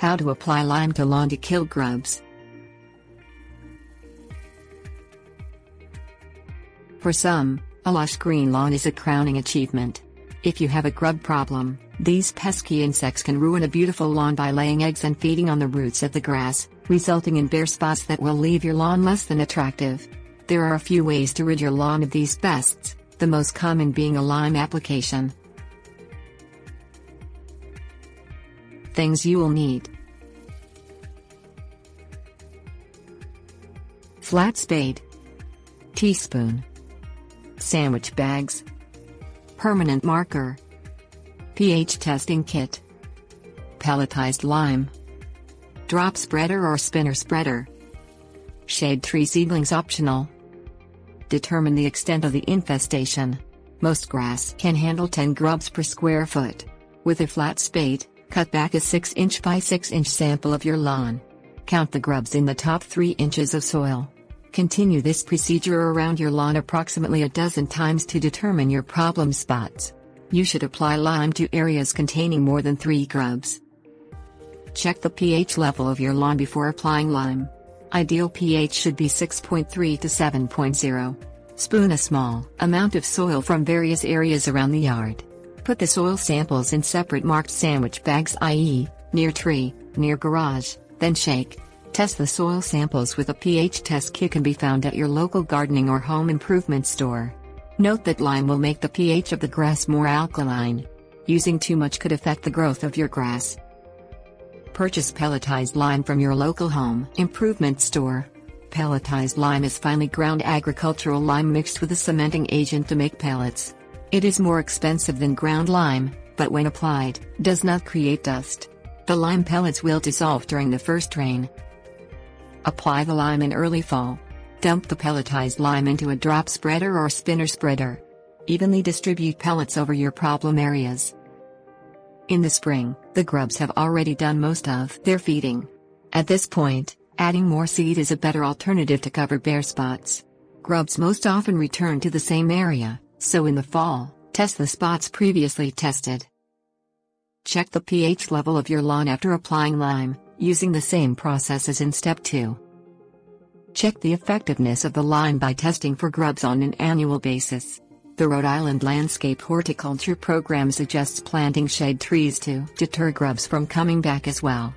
How to apply lime to lawn to kill grubs. For some, a lush green lawn is a crowning achievement. If you have a grub problem, these pesky insects can ruin a beautiful lawn by laying eggs and feeding on the roots of the grass, resulting in bare spots that will leave your lawn less than attractive. There are a few ways to rid your lawn of these pests, the most common being a lime application. Things you will need: flat spade, teaspoon, sandwich bags, permanent marker, pH testing kit, pelletized lime, drop spreader or spinner spreader, shade tree seedlings optional. Determine the extent of the infestation. Most grass can handle 10 grubs per square foot. With a flat spade, cut back a 6 inch by 6 inch sample of your lawn. Count the grubs in the top 3 inches of soil. Continue this procedure around your lawn approximately a dozen times to determine your problem spots. You should apply lime to areas containing more than 3 grubs. Check the pH level of your lawn before applying lime. Ideal pH should be 6.3 to 7.0. Spoon a small amount of soil from various areas around the yard. Put the soil samples in separate marked sandwich bags, i.e., near tree, near garage, then shake. Test the soil samples with a pH test kit can be found at your local gardening or home improvement store. Note that lime will make the pH of the grass more alkaline. Using too much could affect the growth of your grass. Purchase pelletized lime from your local home improvement store. Pelletized lime is finely ground agricultural lime mixed with a cementing agent to make pellets. It is more expensive than ground lime, but when applied, does not create dust. The lime pellets will dissolve during the first rain. Apply the lime in early fall. Dump the pelletized lime into a drop spreader or spinner spreader. Evenly distribute pellets over your problem areas. In the spring, the grubs have already done most of their feeding. At this point, adding more seed is a better alternative to cover bare spots. Grubs most often return to the same area, so in the fall, test the spots previously tested. Check the pH level of your lawn after applying lime, using the same process as in step 2. Check the effectiveness of the lime by testing for grubs on an annual basis. The Rhode Island Landscape Horticulture Program suggests planting shade trees to deter grubs from coming back as well.